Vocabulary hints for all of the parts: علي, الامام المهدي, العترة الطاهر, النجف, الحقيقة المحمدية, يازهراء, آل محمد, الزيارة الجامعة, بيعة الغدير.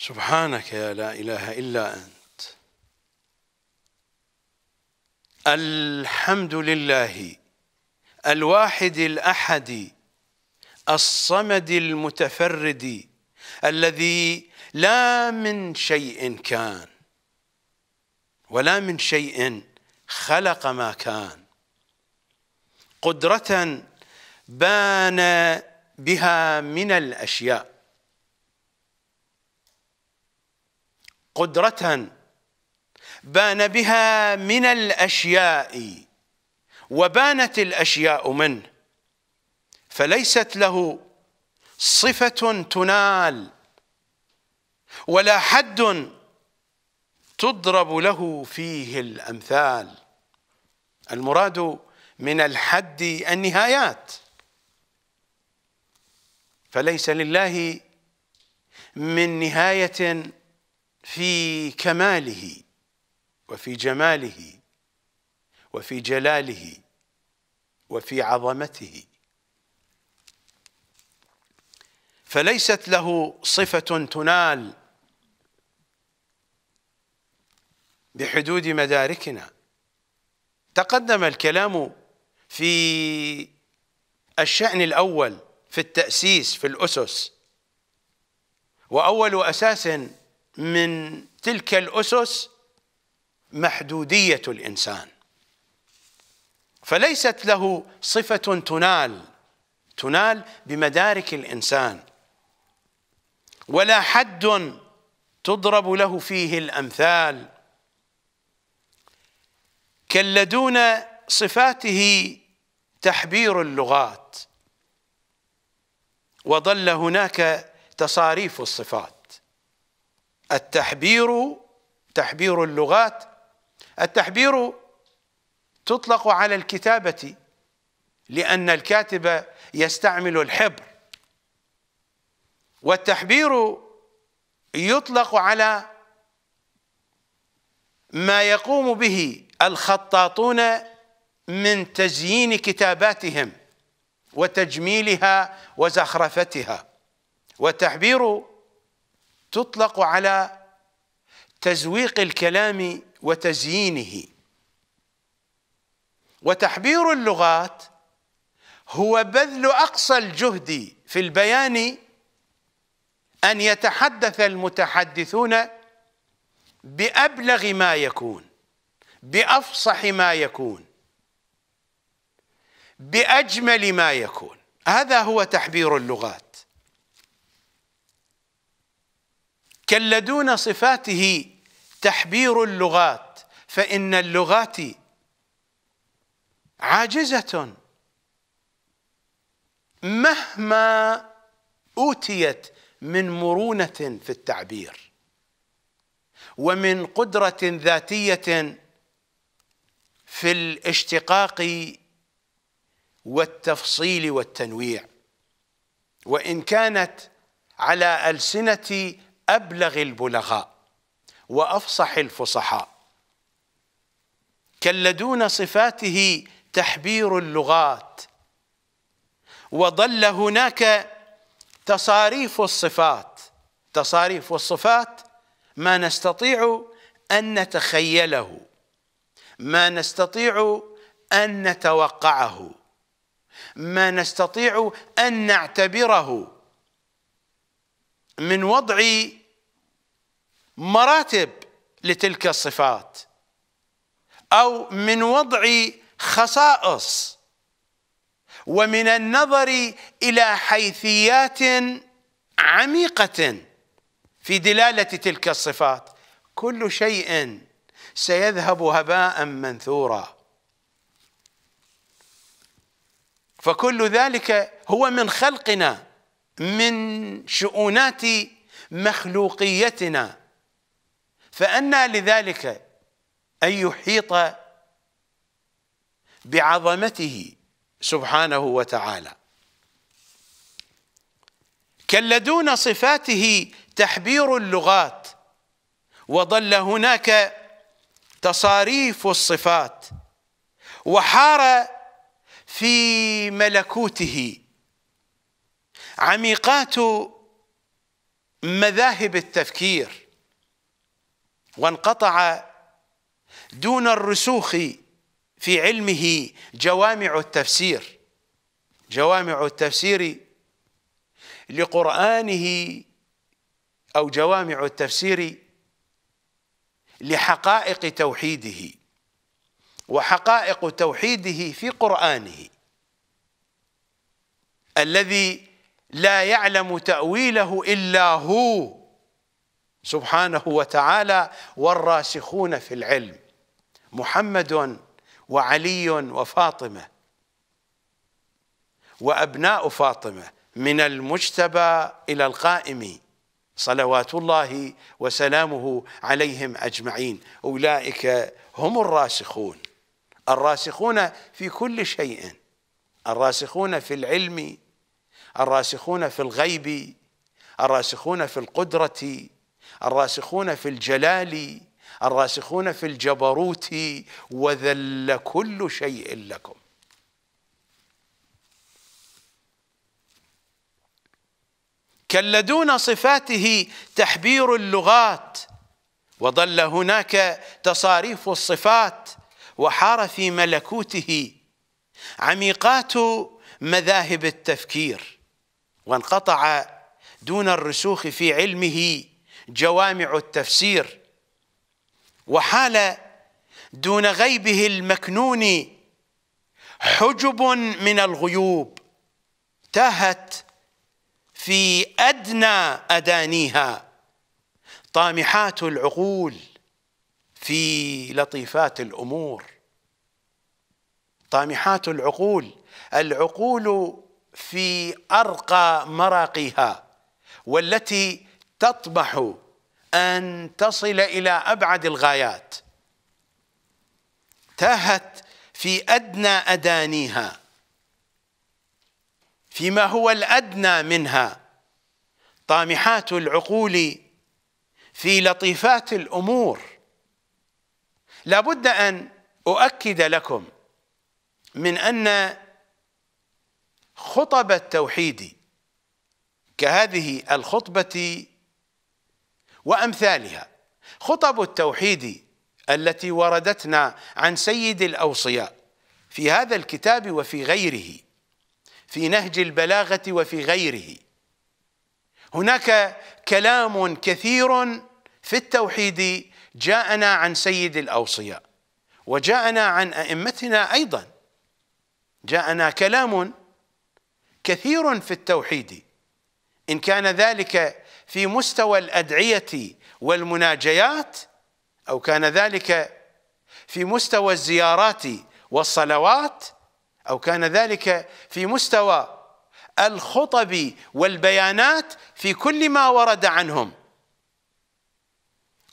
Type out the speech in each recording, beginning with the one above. سبحانك يا لا إله إلا أنت. الحمد لله الواحد الأحد الصمد المتفرد الذي لا من شيء كان ولا من شيء خلق ما كان، قدرة بان بها من الأشياء، قدرة بان بها من الأشياء وبانت الأشياء منه، فليست له صفة تنال ولا حد تضرب له فيه الأمثال. المراد من الحد النهايات، فليس لله من نهاية في كماله وفي جماله وفي جلاله وفي عظمته، فليست له صفة تنال بحدود مداركنا. تقدم الكلام في الشأن الأول في التأسيس في الأسس، وأول أساس من تلك الأسس محدودية الإنسان، فليست له صفة تنال بمدارك الإنسان ولا حد تضرب له فيه الأمثال، كلا دون صفاته تحبير اللغات، وظل هناك تصاريف الصفات، التحبير تحبير اللغات. التحبير تطلق على الكتابة لأن الكاتب يستعمل الحبر، والتحبير يطلق على ما يقوم به الخطاطون من تزيين كتاباتهم وتجميلها وزخرفتها، والتحبير تطلق على تزويق الكلام وتزيينه. وتحبير اللغات هو بذل أقصى الجهد في البيان أن يتحدث المتحدثون بأبلغ ما يكون، بأفصح ما يكون، بأجمل ما يكون، هذا هو تحبير اللغات. كلا دون صفاته تحبير اللغات، فإن اللغات عاجزة مهما أوتيت من مرونة في التعبير ومن قدرة ذاتية في الاشتقاق والتفصيل والتنويع، وإن كانت على ألسنة أبلغ البلغاء وأفصح الفصحاء. كلا دون صفاته تحبير اللغات، وظل هناك تصاريف الصفات. تصاريف الصفات ما نستطيع أن نتخيله، ما نستطيع أن نتوقعه، ما نستطيع أن نعتبره، من وضع مراتب لتلك الصفات أو من وضع خصائص ومن النظر إلى حيثيات عميقة في دلالة تلك الصفات، كل شيء سيذهب هباء منثورا. فكل ذلك هو من خلقنا، من شؤونات مخلوقيتنا، فأنى لذلك أن يحيط بعظمته سبحانه وتعالى. كلا دون صفاته تحبير اللغات، وظل هناك تصاريف الصفات، وحار في ملكوته عميقات مذاهب التفكير وانقطع دون الرسوخ في علمه جوامع التفسير، جوامع التفسير لقرآنه أو جوامع التفسير لحقائق توحيده وحقائق توحيده في قرآنه الذي لا يعلم تأويله إلا هو سبحانه وتعالى والراسخون في العلم، محمد وعلي وفاطمة وأبناء فاطمة من المجتبى إلى القائم صلوات الله وسلامه عليهم أجمعين، أولئك هم الراسخون، الراسخون في كل شيء، الراسخون في العلم، الراسخون في الغيب، الراسخون في القدرة، الراسخون في الجلال، الراسخون في الجبروت، وذل كل شيء لكم. كل دون صفاته تحبير اللغات، وظل هناك تصاريف الصفات، وحار في ملكوته عميقات مذاهب التفكير، وانقطع دون الرسوخ في علمه جوامع التفسير، وحال دون غيبه المكنون حجب من الغيوب، تاهت في أدنى أدانيها طامحات العقول في لطيفات الأمور. طامحات العقول، العقول في أرقى مراقيها والتي تطمح أن تصل إلى أبعد الغايات، تاهت في أدنى أدانيها، فيما هو الأدنى منها، طامحات العقول في لطيفات الأمور. لابد أن أؤكد لكم من أن خطب التوحيد كهذه الخطبة وأمثالها، خطب التوحيد التي وردتنا عن سيد الأوصياء في هذا الكتاب وفي غيره، في نهج البلاغة وفي غيره، هناك كلام كثير في التوحيد جاءنا عن سيد الأوصياء وجاءنا عن أئمتنا أيضا، جاءنا كلام كثير في التوحيد، إن كان ذلك في مستوى الأدعية والمناجيات أو كان ذلك في مستوى الزيارات والصلوات أو كان ذلك في مستوى الخطب والبيانات، في كل ما ورد عنهم.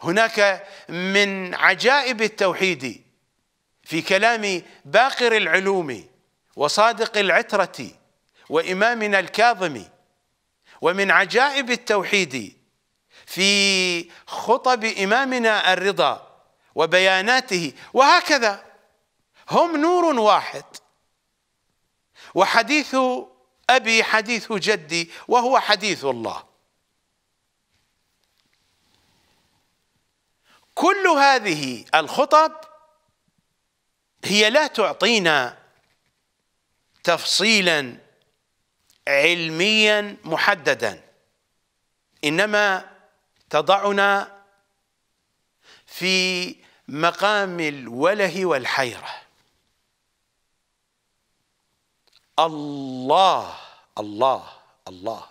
هناك من عجائب التوحيد في كلام باقر العلوم وصادق العترة وإمامنا الكاظم، ومن عجائب التوحيد في خطب إمامنا الرضا وبياناته، وهكذا هم نور واحد، وحديث أبي حديث جدي وهو حديث الله. كل هذه الخطب هي لا تعطينا تفصيلا علميا محددا، إنما تضعنا في مقام الوله والحيرة. الله الله الله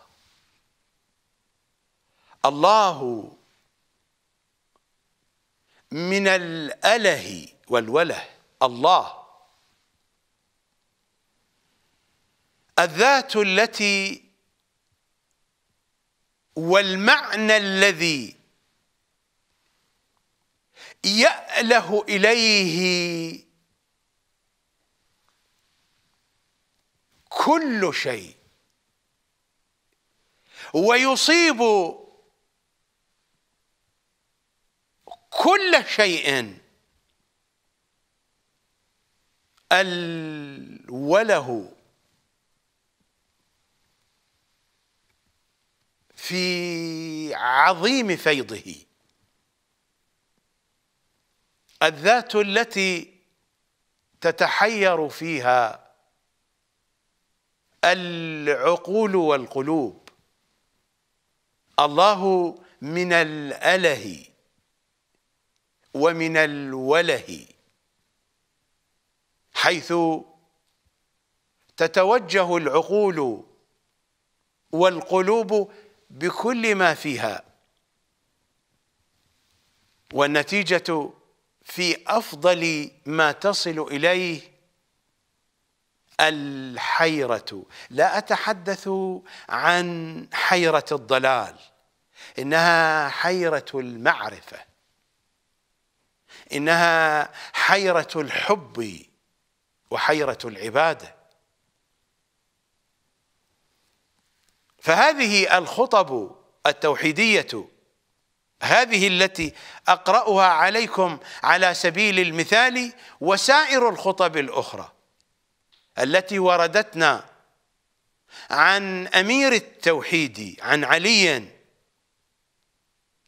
الله، من الأله والوله. الله الذات التي والمعنى الذي يأله إليه كل شيء ويصيب كل شيء، وله في عظيم فيضه، الذات التي تتحير فيها العقول والقلوب. الله من الأله ومن الوله، حيث تتوجه العقول والقلوب بكل ما فيها، والنتيجة في أفضل ما تصل إليه الحيرة. لا أتحدث عن حيرة الضلال، إنها حيرة المعرفة، إنها حيرة الحب وحيرة العبادة. فهذه الخطب التوحيدية هذه التي أقرأها عليكم على سبيل المثال، وسائر الخطب الأخرى التي وردتنا عن أمير التوحيد، عن علي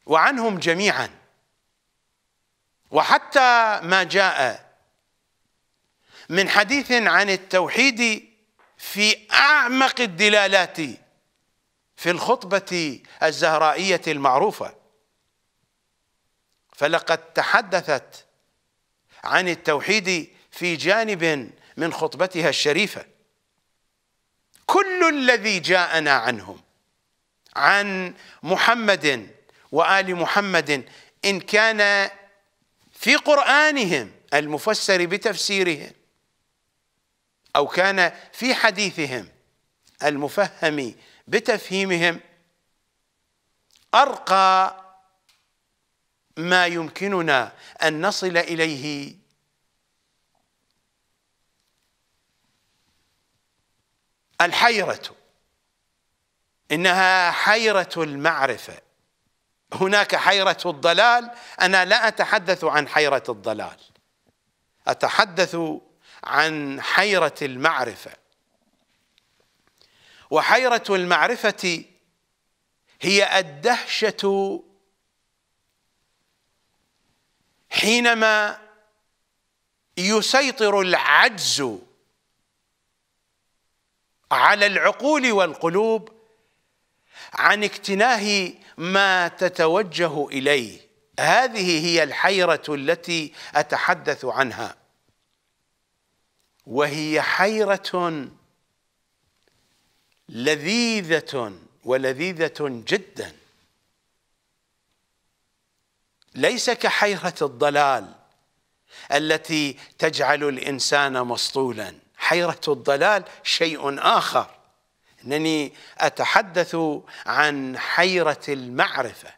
وعنهم جميعا، وحتى ما جاء من حديث عن التوحيد في أعمق الدلالات في الخطبة الزهرائية المعروفة. فلقد تحدثت عن التوحيد في جانب من خطبتها الشريفة. كل الذي جاءنا عنهم عن محمد وآل محمد، إن كان في قرآنهم المفسر بتفسيرهم، أو كان في حديثهم المفهم بتفهيمهم، أرقى ما يمكننا أن نصل إليه الحيرة. إنها حيرة المعرفة. هناك حيرة الضلال، أنا لا أتحدث عن حيرة الضلال، أتحدث عن حيرة المعرفة. وحيرة المعرفة هي الدهشة حينما يسيطر العجز على العقول والقلوب عن اكتناه ما تتوجه إليه. هذه هي الحيرة التي أتحدث عنها، وهي حيرة لذيذة، ولذيذة جدا، ليس كحيرة الضلال التي تجعل الإنسان مسطولا. حيرة الضلال شيء آخر، إنني أتحدث عن حيرة المعرفة،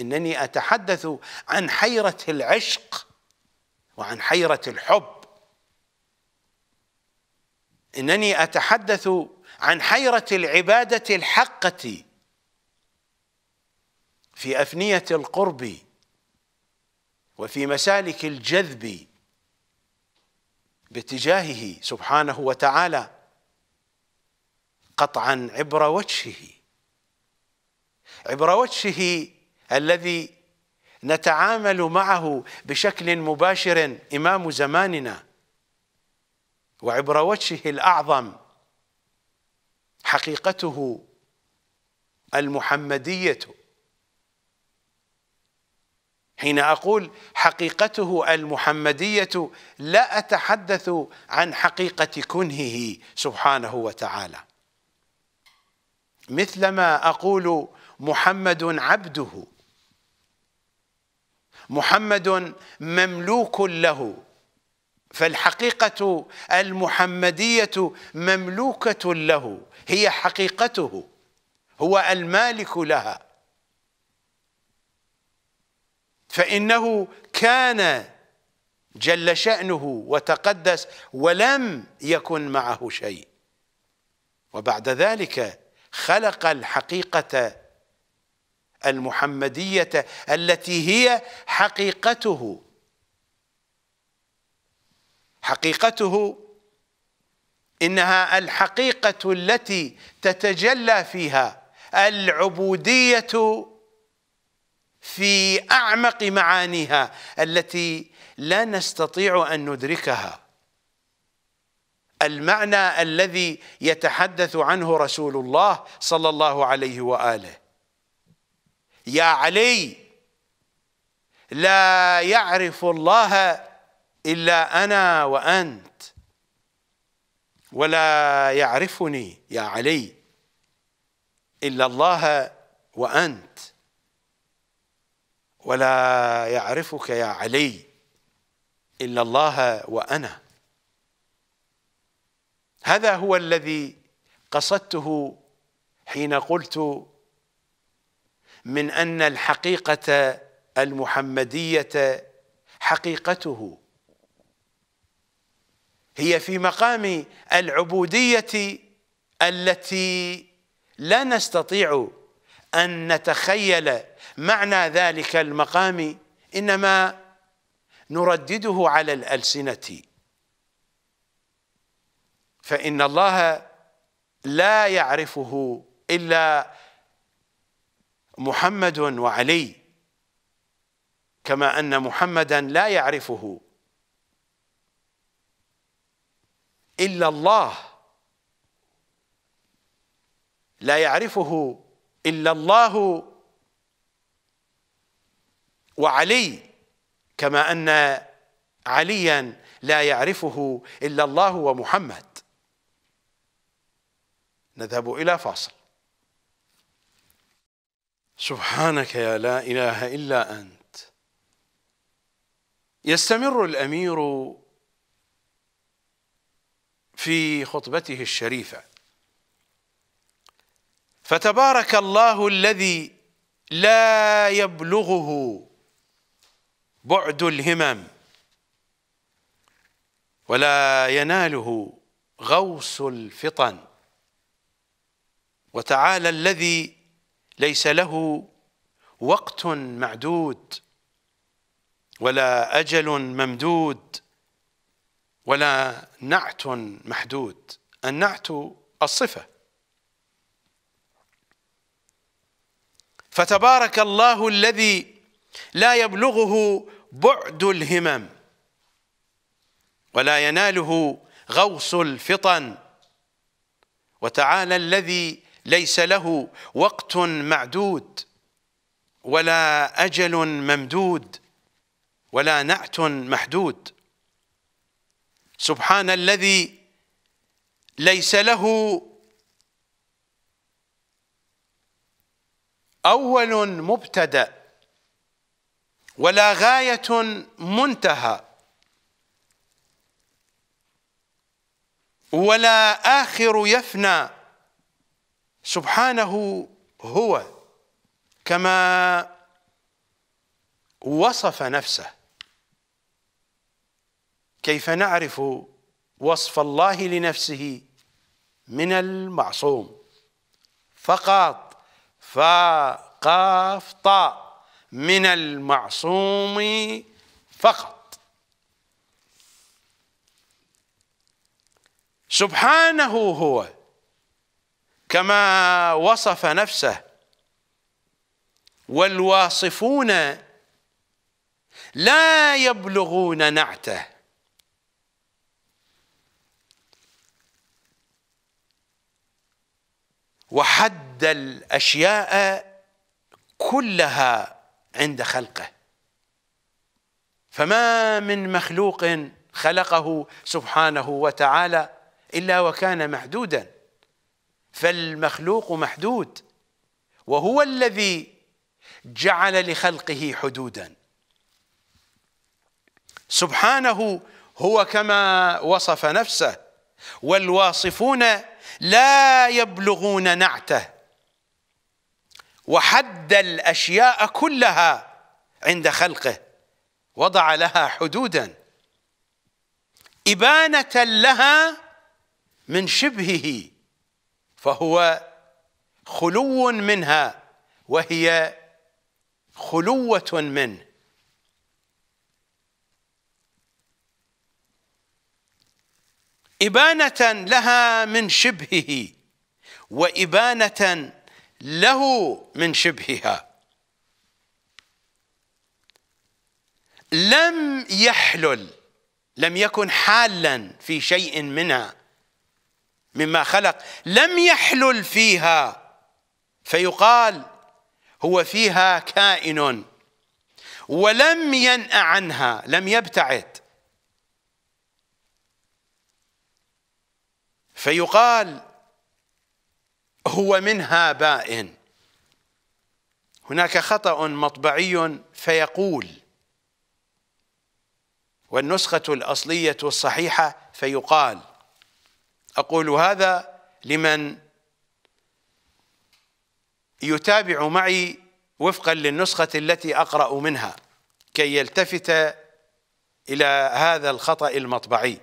إنني أتحدث عن حيرة العشق وعن حيرة الحب، إنني أتحدث عن حيرة العبادة الحقة في أفنية القرب وفي مسالك الجذب باتجاهه سبحانه وتعالى، قطعا عبر وجهه، عبر وجهه الذي نتعامل معه بشكل مباشر، إمام زماننا، وعبر وجهه الأعظم حقيقته المحمدية. حين أقول حقيقته المحمدية لا أتحدث عن حقيقة كنهه سبحانه وتعالى، مثلما أقول محمد عبده، محمد مملوك له، فالحقيقة المحمدية مملوكة له، هي حقيقته، هو المالك لها، فإنه كان جل شأنه وتقدس ولم يكن معه شيء، وبعد ذلك خلق الحقيقة المحمدية التي هي حقيقته. حقيقته إنها الحقيقة التي تتجلى فيها العبودية في أعمق معانيها التي لا نستطيع أن ندركها. المعنى الذي يتحدث عنه رسول الله صلى الله عليه وآله: يا علي، لا يعرف الله إلا أنا وأنت، ولا يعرفني يا علي إلا الله وأنت، ولا يعرفك يا علي إلا الله وأنا. هذا هو الذي قصدته حين قلت من أن الحقيقة المحمدية حقيقته هي في مقام العبودية التي لا نستطيع أن نتخيل معنى ذلك المقام، إنما نردده على الألسنة. فإن الله لا يعرفه إلا محمد وعلي، كما أن محمدا لا يعرفه إلا الله، لا يعرفه إلا الله وعلي، كما أن عليا لا يعرفه إلا الله ومحمد. نذهب إلى فاصل. سبحانك يا لا إله إلا أنت. يستمر الأمير في خطبته الشريفة: فتبارك الله الذي لا يبلغه بعد الهمم ولا يناله غوص الفطن، وتعالى الذي ليس له وقت معدود ولا أجل ممدود ولا نعت محدود. النعت الصفة. فتبارك الله الذي لا يبلغه بعد الهمم ولا يناله غوص الفطن، وتعالى الذي ليس له وقت معدود ولا أجل ممدود ولا نعت محدود. سبحان الذي ليس له أول مبتدأ ولا غاية منتهى ولا آخر يفنى. سبحانه هو كما وصف نفسه. كيف نعرف وصف الله لنفسه من المعصوم؟ فقط فقافطا، من المعصوم فقط. سبحانه هو كما وصف نفسه، والواصفون لا يبلغون نعته. وحد الأشياء كلها عند خلقه، فما من مخلوق خلقه سبحانه وتعالى إلا وكان محدودا، فالمخلوق محدود، وهو الذي جعل لخلقه حدودا. سبحانه هو كما وصف نفسه، والواصفون لا يبلغون نعته، وحد الأشياء كلها عند خلقه، وضع لها حدودا إبانة لها من شبهه، فهو خلو منها وهي خلوة منه. إبانة لها من شبهه وإبانة له من شبهها لم يحلل، لم يكن حالا في شيء منها مما خلق، لم يحلل فيها فيقال هو فيها كائن، ولم ينأ عنها، لم يبتعد فيقال هو منها بائن. هناك خطأ مطبعي فيقول، والنسخة الأصلية الصحيحة فيقال. أقول هذا لمن يتابع معي وفقا للنسخة التي أقرأ منها كي يلتفت إلى هذا الخطأ المطبعي.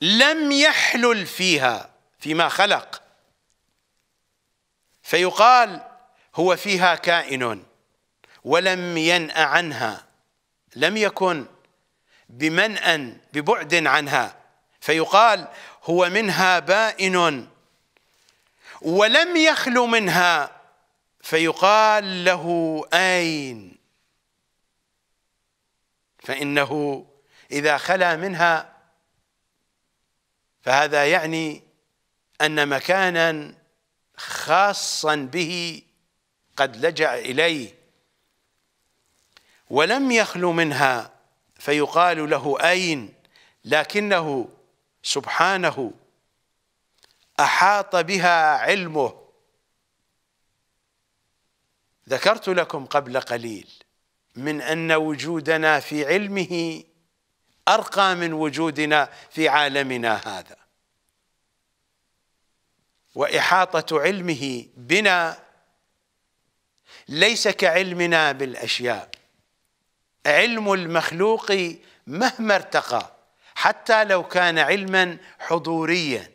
لم يحلل فيها فيما خلق فيقال هو فيها كائن، ولم ينأ عنها، لم يكن بمنأ ببعد عنها فيقال هو منها بائن، ولم يخل منها فيقال له أين، فإنه إذا خلا منها فهذا يعني أن مكانا خاصا به قد لجأ إليه، ولم يخل منها فيقال له أين، لكنه سبحانه أحاط بها علمه. ذكرت لكم قبل قليل من أن وجودنا في علمه أرقى من وجودنا في عالمنا هذا، وإحاطة علمه بنا ليس كعلمنا بالأشياء. علم المخلوق مهما ارتقى حتى لو كان علما حضوريا،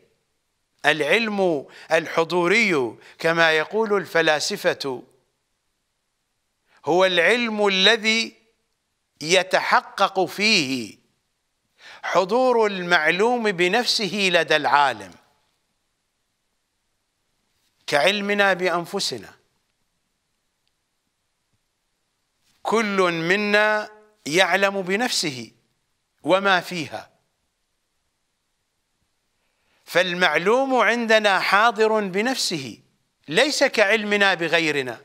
العلم الحضوري كما يقول الفلاسفة هو العلم الذي يتحقق فيه حضور المعلوم بنفسه لدى العالم، كعلمنا بأنفسنا، كل منا يعلم بنفسه وما فيها، فالمعلوم عندنا حاضر بنفسه، ليس كعلمنا بغيرنا.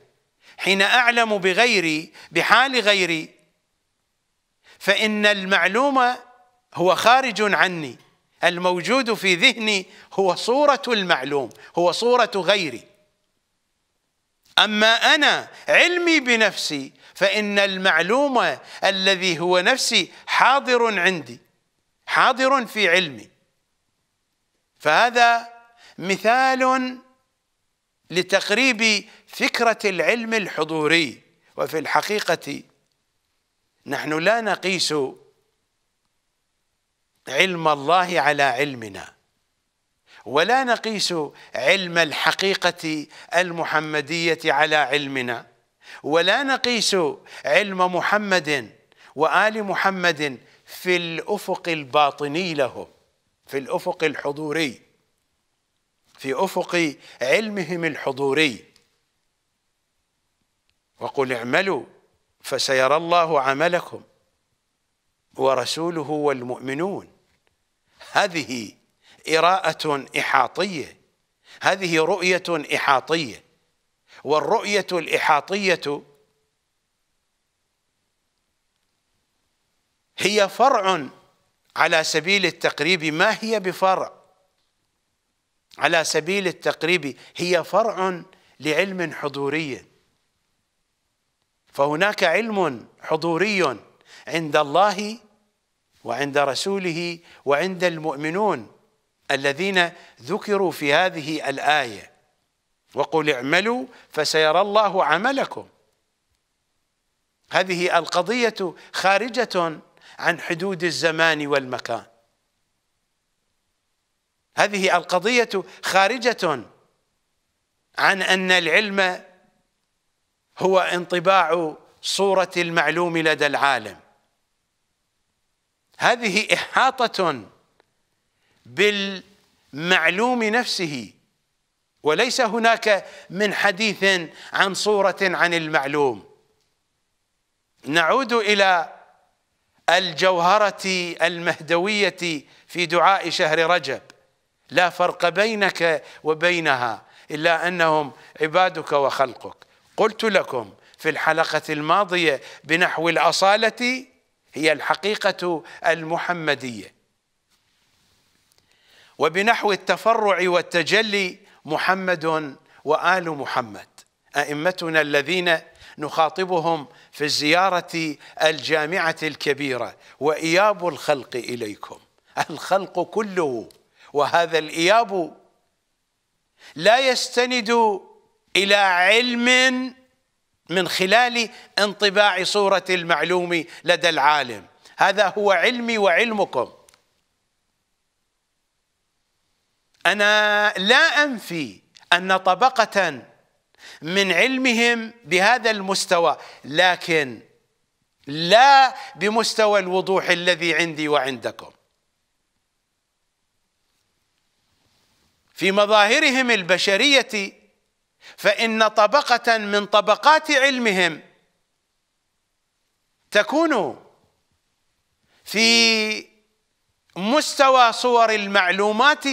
حين أعلم بغيري بحال غيري فإن المعلوم هو خارج عني، الموجود في ذهني هو صورة المعلوم، هو صورة غيري. أما أنا علمي بنفسي فإن المعلوم الذي هو نفسي حاضر عندي، حاضر في علمي. فهذا مثال لتقريب فكرة العلم الحضوري. وفي الحقيقة نحن لا نقيس علم الله على علمنا، ولا نقيس علم الحقيقة المحمدية على علمنا، ولا نقيس علم محمد وآل محمد في الأفق الباطني لهم، في الأفق الحضوري، في أفق علمهم الحضوري. وقل اعملوا فسيرى الله عملكم ورسوله والمؤمنون. هذه إراءة إحاطية، هذه رؤية إحاطية، والرؤية الإحاطية هي فرع على سبيل التقريب، ما هي بفرع على سبيل التقريب، هي فرع لعلم حضوري. فهناك علم حضوري عند الله وعند رسوله وعند المؤمنون الذين ذكروا في هذه الآية، وقل اعملوا فسيرى الله عملكم. هذه القضية خارجة عن حدود الزمان والمكان، هذه القضية خارجة عن أن العلم هو انطباع صورة المعلوم لدى العالم، هذه إحاطة بالمعلوم معلوم نفسه، وليس هناك من حديث عن صورة عن المعلوم. نعود إلى الجوهرة المهدوية في دعاء شهر رجب: لا فرق بينك وبينها إلا أنهم عبادك وخلقك. قلت لكم في الحلقة الماضية بنحو الأصالة هي الحقيقة المحمدية، وبنحو التفرع والتجلي محمد وآل محمد، أئمتنا الذين نخاطبهم في الزيارة الجامعة الكبيرة: وإياب الخلق إليكم. الخلق كله، وهذا الإياب لا يستند إلى علم من خلال انطباع صورة المعلوم لدى العالم. هذا هو علمي وعلمكم، أنا لا أنفي أن طبقة من علمهم بهذا المستوى، لكن لا بمستوى الوضوح الذي عندي وعندكم. في مظاهرهم البشرية فإن طبقة من طبقات علمهم تكون في مستوى صور المعلومات،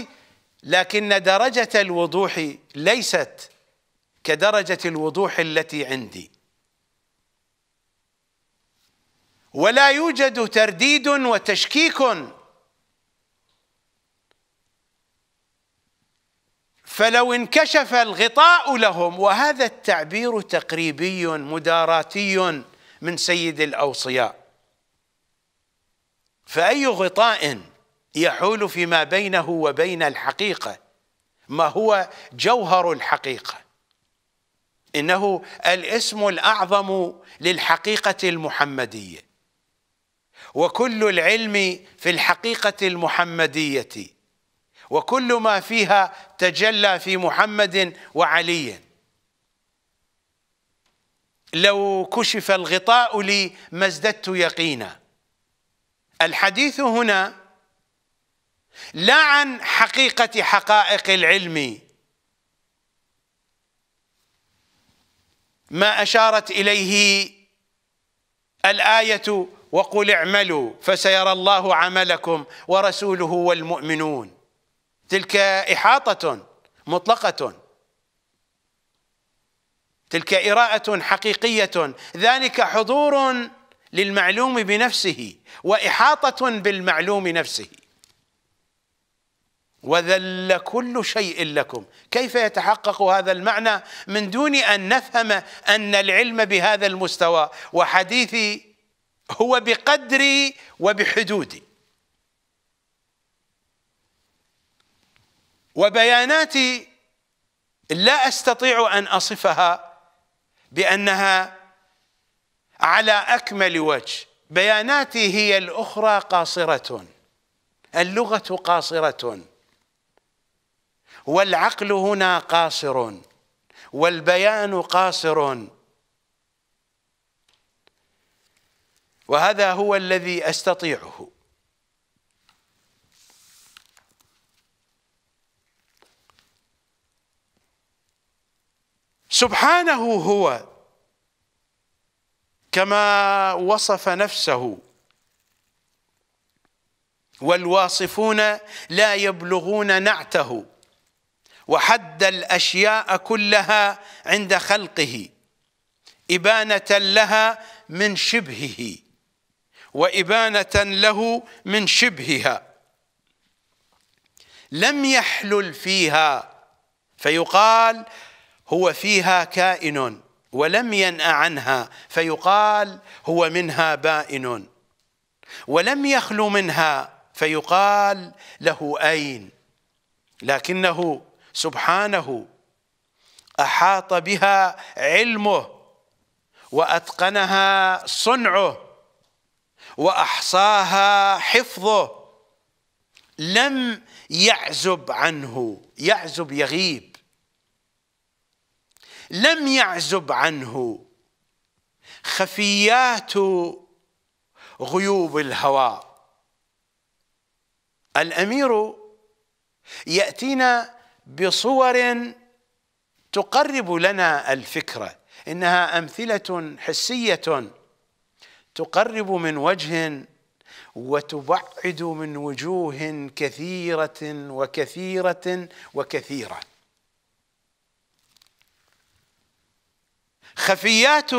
لكن درجة الوضوح ليست كدرجة الوضوح التي عندي، ولا يوجد ترديد وتشكيك. فلو انكشف الغطاء لهم، وهذا التعبير تقريبي مداراتي من سيد الأوصياء، فأي غطاء يحول فيما بينه وبين الحقيقة ما هو جوهر الحقيقة؟ إنه الاسم الأعظم للحقيقة المحمدية، وكل العلم في الحقيقة المحمدية، وكل ما فيها تجلى في محمد وعلي. لو كشف الغطاء لي ما ازددت يقينا. الحديث هنا لا عن حقيقة حقائق العلم ما أشارت إليه الآية: وقل اعملوا فسيرى الله عملكم ورسوله والمؤمنون. تلك إحاطة مطلقة، تلك إراءة حقيقية، ذلك حضور للمعلوم بنفسه وإحاطة بالمعلوم نفسه. وذل كل شيء لكم. كيف يتحقق هذا المعنى من دون أن نفهم أن العلم بهذا المستوى؟ وحديثي هو بقدري وبحدودي، وبياناتي لا أستطيع أن أصفها بأنها على أكمل وجه. بياناتي هي الأخرى قاصرة، اللغة قاصرة، والعقل هنا قاصر، والبيان قاصر، وهذا هو الذي أستطيعه. سبحانه هو كما وصف نفسه: والواصفون لا يبلغون نعته، وحد الأشياء كلها عند خلقه، إبانة لها من شبهه، وإبانة له من شبهها، لم يحلل فيها فيقال هو فيها كائن، ولم ينأ عنها فيقال هو منها بائن، ولم يخل منها فيقال له أين. لكنه سبحانه أحاط بها علمه، وأتقنها صنعه، وأحصاها حفظه، لم يعزب عنه. يعزب يغيب، لم يعزب عنه خفيات غيوب الهوى. الأمير يأتينا بصور تقرب لنا الفكرة، إنها أمثلة حسية تقرب من وجه وتبعد من وجوه كثيرة وكثيرة وكثيرة. خفيات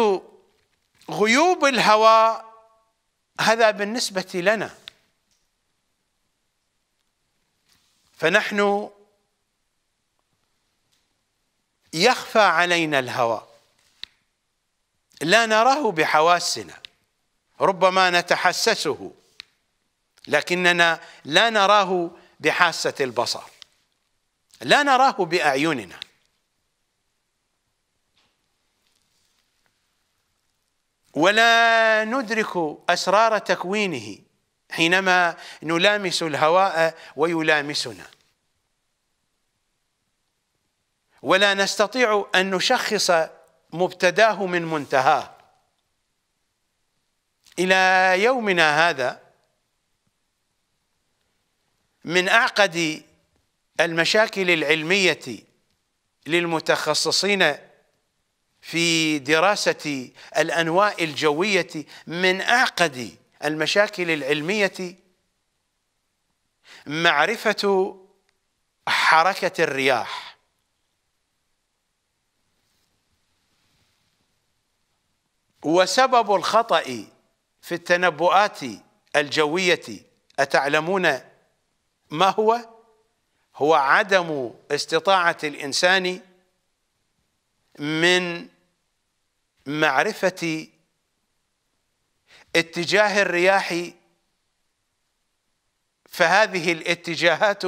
غيوب الهواء هذا بالنسبة لنا، فنحن يخفى علينا الهواء لا نراه بحواسنا، ربما نتحسسه لكننا لا نراه بحاسة البصر، لا نراه بأعيننا. ولا ندرك أسرار تكوينه حينما نلامس الهواء ويلامسنا، ولا نستطيع أن نشخص مبتداه من منتهاه. إلى يومنا هذا من أعقد المشاكل العلمية للمتخصصين في دراسة الأنواع الجوية، من أعقد المشاكل العلمية معرفة حركة الرياح. وسبب الخطأ في التنبؤات الجوية أتعلمون ما هو؟ هو عدم استطاعة الإنسان من معرفة اتجاه الرياح، فهذه الاتجاهات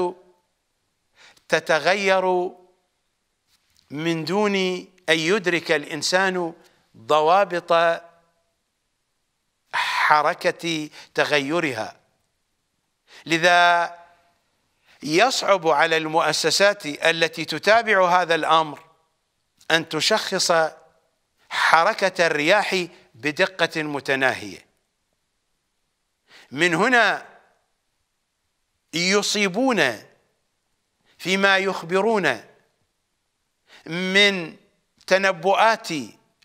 تتغير من دون أن يدرك الإنسان ضوابط حركة تغيرها. لذا يصعب على المؤسسات التي تتابع هذا الأمر أن تشخص حركة الرياح بدقة متناهية. من هنا يصيبون فيما يخبرون من تنبؤات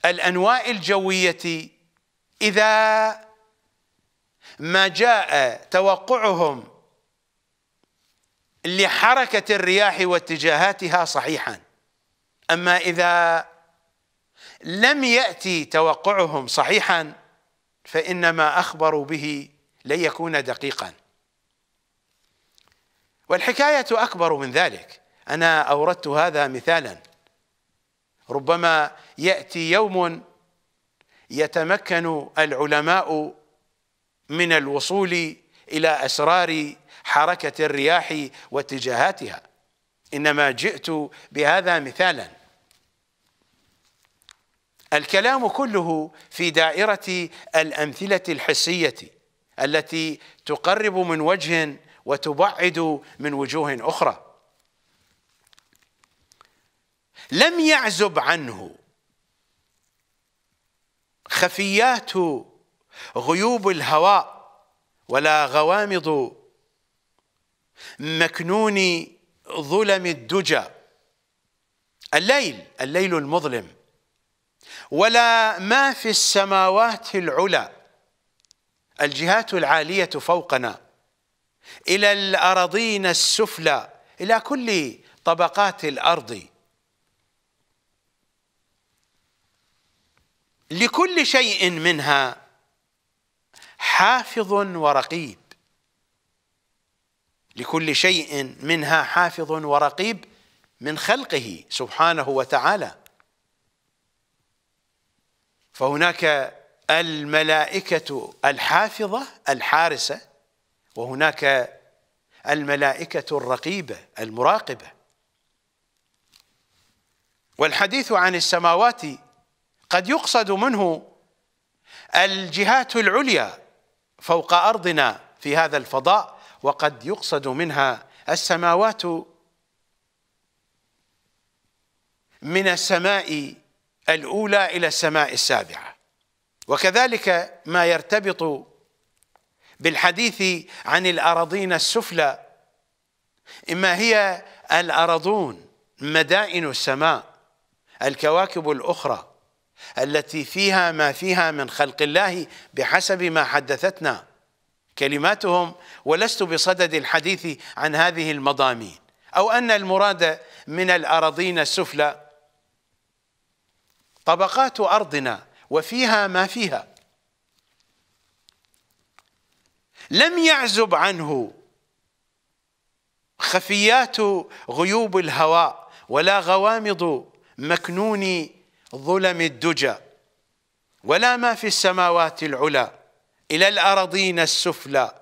الأنواع الجوية إذا ما جاء توقعهم لحركة الرياح واتجاهاتها صحيحا. أما إذا لم يأتي توقعهم صحيحا فإنما أخبروا به لن يكون دقيقا. والحكاية أكبر من ذلك، أنا أوردت هذا مثالا. ربما يأتي يوم يتمكن العلماء من الوصول إلى أسرار حركة الرياح واتجاهاتها، إنما جئت بهذا مثالا. الكلام كله في دائرة الأمثلة الحسية التي تقرب من وجه وتبعد من وجوه أخرى. لم يعزب عنه خفيات غيوب الهواء ولا غوامض مكنون ظلم الدجى، الليل المظلم، ولا ما في السماوات العلى، الجهات العالية فوقنا، إلى الأراضين السفلى، إلى كل طبقات الأرض. لكل شيء منها حافظ ورقيب، لكل شيء منها حافظ ورقيب من خلقه سبحانه وتعالى. فهناك الملائكة الحافظة الحارسة، وهناك الملائكة الرقيبة المراقبة. والحديث عن السماوات قد يقصد منه الجهات العليا فوق أرضنا في هذا الفضاء، وقد يقصد منها السماوات من السماء الأولى إلى السماء السابعة. وكذلك ما يرتبط بالحديث عن الأراضين السفلى إما هي الأراضون مدائن السماء، الكواكب الأخرى التي فيها ما فيها من خلق الله بحسب ما حدثتنا كلماتهم، ولست بصدد الحديث عن هذه المضامين، أو أن المراد من الأراضين السفلى طبقات أرضنا وفيها ما فيها. لم يعزب عنه خفيات غيوب الهواء ولا غوامض مكنون ظلم الدجى، ولا ما في السماوات العلى إلى الأراضين السفلى،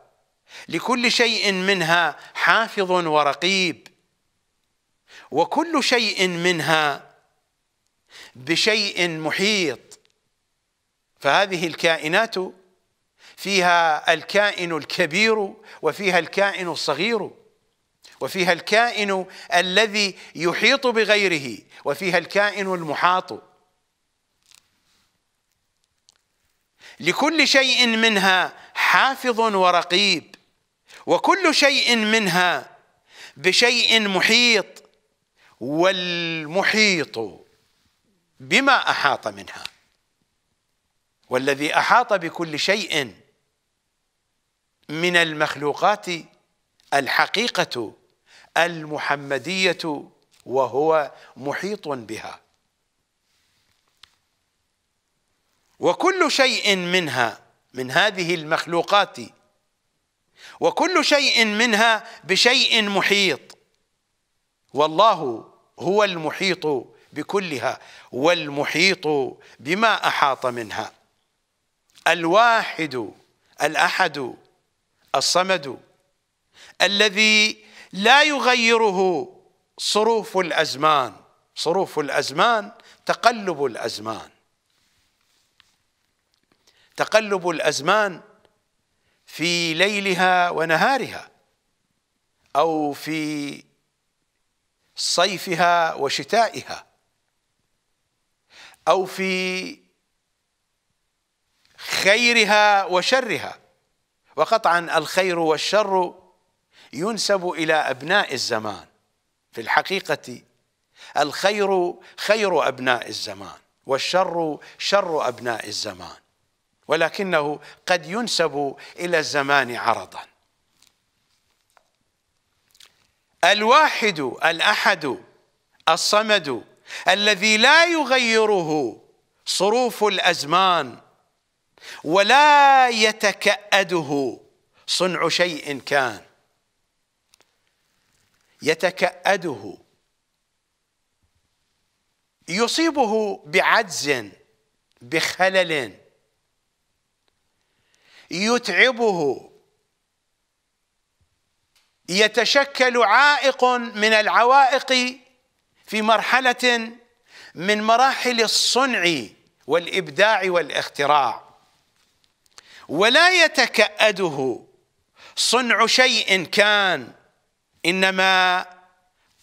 لكل شيء منها حافظ ورقيب، وكل شيء منها بشيء محيط. فهذه الكائنات فيها الكائن الكبير وفيها الكائن الصغير، وفيها الكائن الذي يحيط بغيره وفيها الكائن المحاط. لكل شيء منها حافظ ورقيب، وكل شيء منها بشيء محيط، والمحيط بما أحاط منها، والذي أحاط بكل شيء من المخلوقات الحقيقة المحمدية وهو محيط بها. وكل شيء منها من هذه المخلوقات، وكل شيء منها بشيء محيط، والله هو المحيط بكلها والمحيط بما أحاط منها، الواحد الأحد الصمد الذي لا يغيره صروف الأزمان. صروف الأزمان تقلب الأزمان، تقلب الأزمان في ليلها ونهارها، أو في صيفها وشتائها، أو في خيرها وشرها. وقطعا الخير والشر ينسب إلى أبناء الزمان، في الحقيقة الخير خير أبناء الزمان والشر شر أبناء الزمان، ولكنه قد ينسب إلى الزمان عرضا. الواحد الأحد الصمد الذي لا يغيره صروف الأزمان ولا يتكأده صنع شيء كان. يتكأده يصيبه بعجز بخلل، يتعبه، يتشكل عائق من العوائق في مرحلة من مراحل الصنع والإبداع والاختراع. ولا يتكأده صنع شيء كان، إنما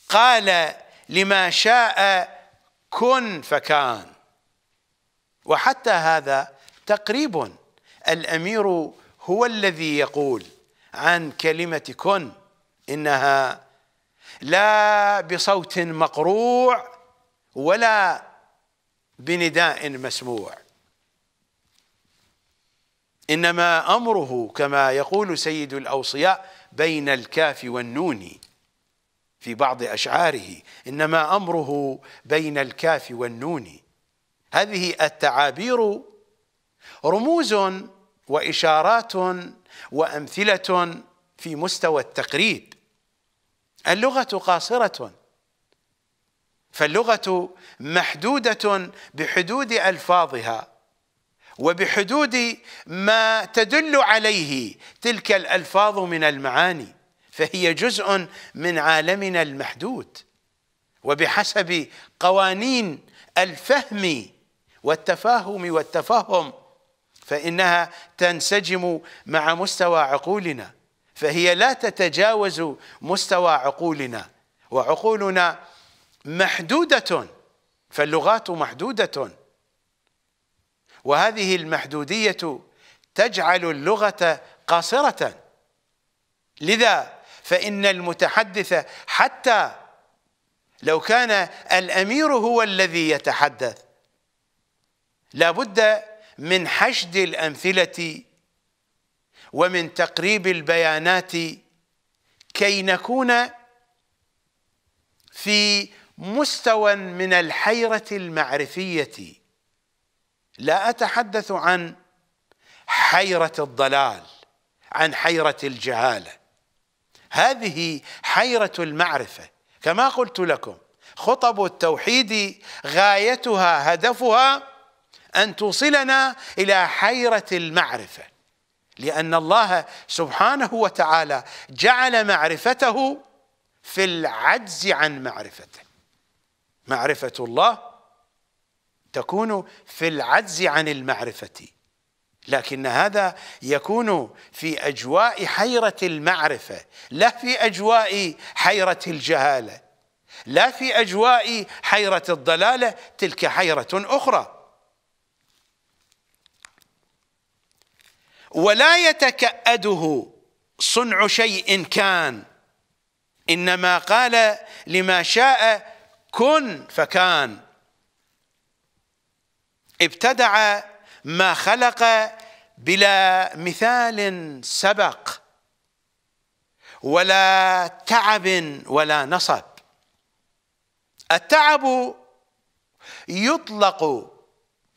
قال لما شاء كن فكان. وحتى هذا تقريب، الأمير هو الذي يقول عن كلمة كن إنها لا بصوت مقروع ولا بنداء مسموع، إنما أمره كما يقول سيد الأوصياء بين الكاف والنون في بعض أشعاره، إنما أمره بين الكاف والنون. هذه التعابير رموز وإشارات وأمثلة في مستوى التقريب. اللغة قاصرة، فاللغة محدودة بحدود ألفاظها وبحدود ما تدل عليه تلك الألفاظ من المعاني، فهي جزء من عالمنا المحدود، وبحسب قوانين الفهم والتفاهم فإنها تنسجم مع مستوى عقولنا، فهي لا تتجاوز مستوى عقولنا، وعقولنا محدودة، فاللغات محدودة، وهذه المحدودية تجعل اللغة قاصرة. لذا فإن المتحدث حتى لو كان الأمير هو الذي يتحدث لابد من حشد الأمثلة ومن تقريب البيانات كي نكون في مستوى من الحيرة المعرفية. لا أتحدث عن حيرة الضلال، عن حيرة الجهالة، هذه حيرة المعرفة. كما قلت لكم خطب التوحيد غايتها هدفها أن توصلنا إلى حيرة المعرفة، لأن الله سبحانه وتعالى جعل معرفته في العجز عن معرفته. معرفة الله تكون في العجز عن المعرفة، لكن هذا يكون في أجواء حيرة المعرفة، لا في أجواء حيرة الجهالة، لا في أجواء حيرة الضلالة، تلك حيرة أخرى. ولا يتكأده صنع شيء كان، إنما قال لما شاء كن فكان. ابتدع ما خلق بلا مثال سبق، ولا تعب ولا نصب. التعب يطلق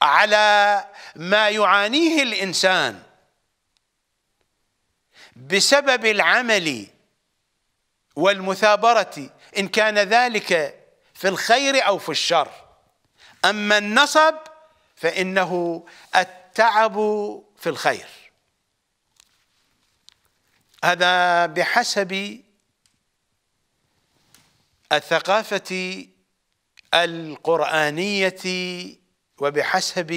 على ما يعانيه الإنسان بسبب العمل والمثابرة، إن كان ذلك في الخير أو في الشر. أما النصب فإنه التعب في الخير، هذا بحسب الثقافة القرآنية وبحسب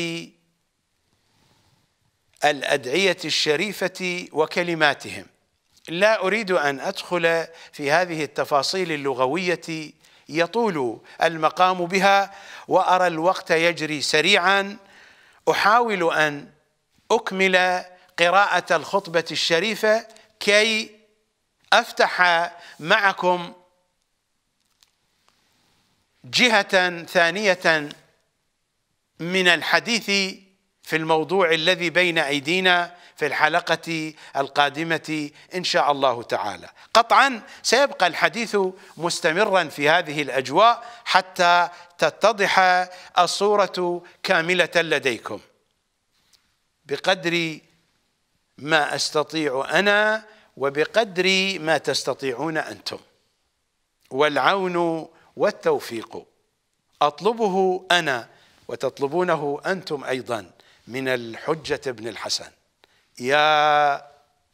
الأدعية الشريفة وكلماتهم. لا أريد أن أدخل في هذه التفاصيل اللغوية، يطول المقام بها وأرى الوقت يجري سريعا. أحاول أن أكمل قراءة الخطبة الشريفة كي أفتح معكم جهة ثانية من الحديث في الموضوع الذي بين أيدينا في الحلقة القادمة إن شاء الله تعالى. قطعا سيبقى الحديث مستمرا في هذه الأجواء حتى تتضح الصورة كاملة لديكم بقدر ما أستطيع أنا وبقدر ما تستطيعون أنتم، والعون والتوفيق أطلبه أنا وتطلبونه أنتم أيضا من الحجة ابن الحسن. يا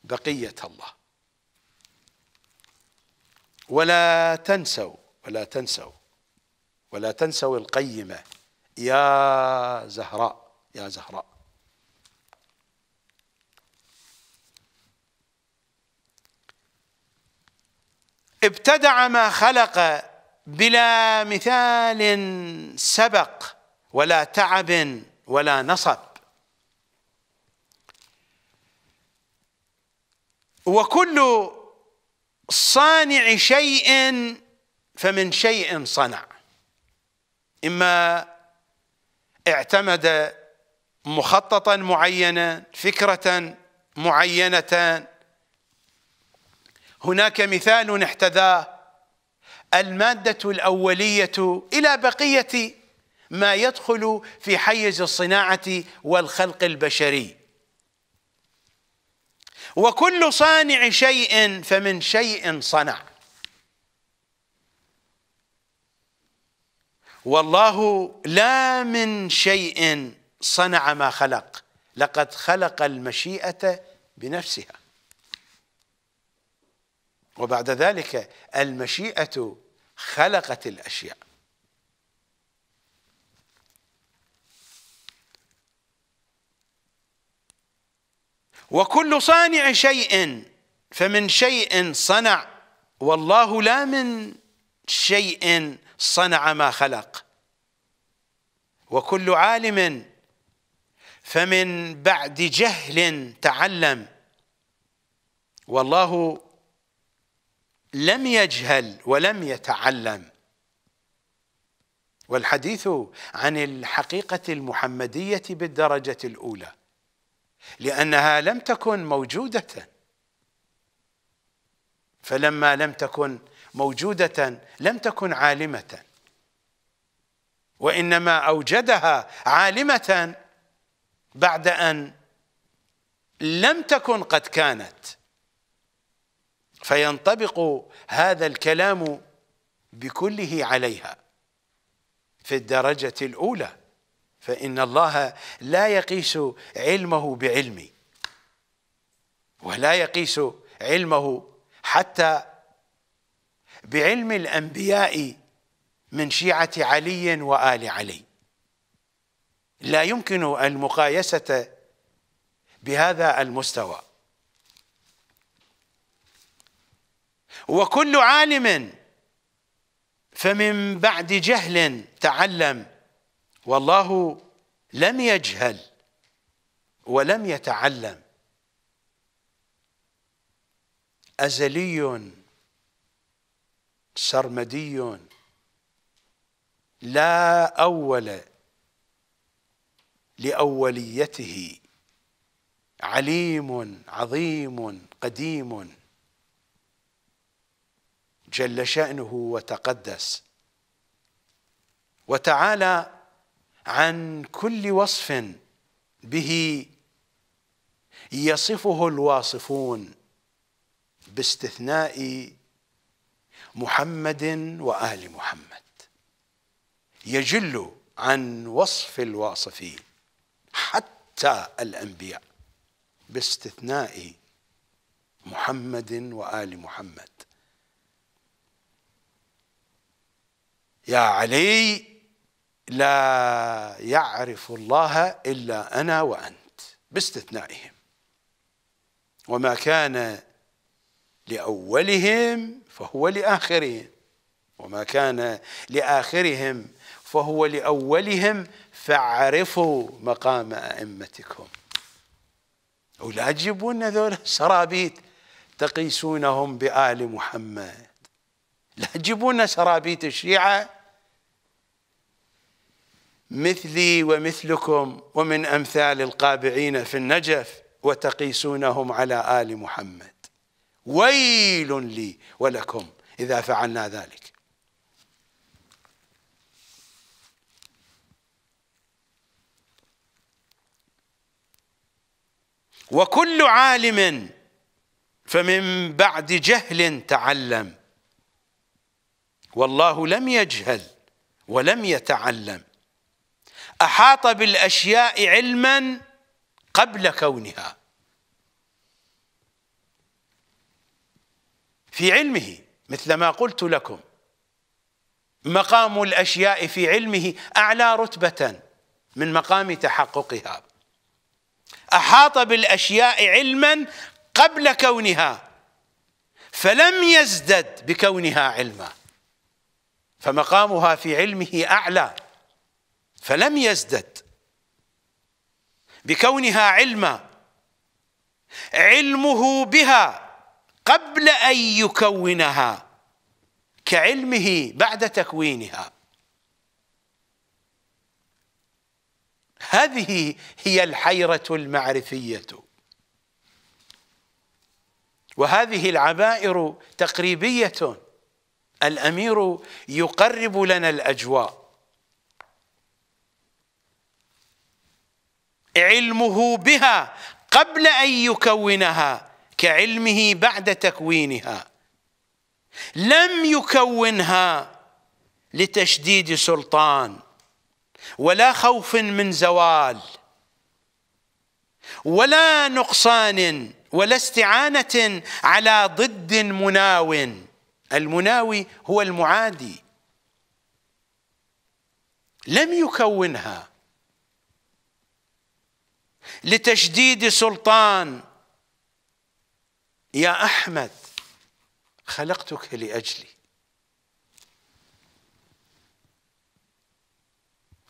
بقية الله، ولا تنسوا القيمة يا زهراء، يا زهراء. ابتدع ما خلق بلا مثال سبق، ولا تعب ولا نصب. وكل صانع شيء فمن شيء صنع، إما اعتمد مخططا معينا، فكرة معينة. هناك مثال احتذاه المادة الأولية إلى بقية ما يدخل في حيز الصناعة والخلق البشري. وكل صانع شيء فمن شيء صنع. والله لا من شيء صنع ما خلق، لقد خلق المشيئة بنفسها. وبعد ذلك المشيئة خلقت الأشياء. وكل صانع شيء فمن شيء صنع، والله لا من شيء صنع ما خلق. وكل عالم فمن بعد جهل تعلم، والله لم يجهل ولم يتعلم. والحديث عن الحقيقة المحمدية بالدرجة الأولى، لأنها لم تكن موجودة، فلما لم تكن موجودة لم تكن عالمة، وإنما أوجدها عالمة بعد أن لم تكن قد كانت. فينطبق هذا الكلام بكله عليها في الدرجة الأولى، فإن الله لا يقيس علمه بعلمي، ولا يقيس علمه حتى بعلم الأنبياء من شيعة علي وآل علي، لا يمكن المقايسة بهذا المستوى. وكل عالم فمن بعد جهل تعلم، والله لم يجهل ولم يتعلم، أزلي سرمدي لا أول لأوليته، عليم عظيم قديم جل شأنه وتقدس، وتعالى عن كل وصف به يصفه الواصفون باستثناء محمد وآل محمد، يجل عن وصف الواصفين حتى الأنبياء باستثناء محمد وآل محمد. يا علي لا يعرف الله إلا أنا وأنت باستثنائهم، وما كان لأولهم فهو لآخرهم، وما كان لآخرهم فهو لأولهم، فاعرفوا مقام أئمتكم. ولا تجيبون هذول سرابيط تقيسونهم بآل محمد، لا تجيبون سرابيط الشيعة مثلي ومثلكم ومن أمثال القابعين في النجف وتقيسونهم على آل محمد، ويل لي ولكم إذا فعلنا ذلك. وكل عالم فمن بعد جهل تعلم، والله لم يجهل ولم يتعلم، أحاط بالأشياء علما قبل كونها، في علمه مثل ما قلت لكم، مقام الأشياء في علمه أعلى رتبة من مقام تحققها. أحاط بالأشياء علما قبل كونها، فلم يزدد بكونها علما، فمقامها في علمه أعلى، فلم يزدد بكونها علما، علمه بها قبل أن يكونها كعلمه بعد تكوينها. هذه هي الحيرة المعرفية، وهذه العبائر تقريبية، الأمير يقرب لنا الأجواء. علمه بها قبل أن يكونها كعلمه بعد تكوينها، لم يكونها لتشديد سلطان ولا خوف من زوال ولا نقصان ولا استعانة على ضد مناو. المناوي هو المعادي، لم يكونها لتشديد سلطان. يا أحمد خلقتك لأجلي،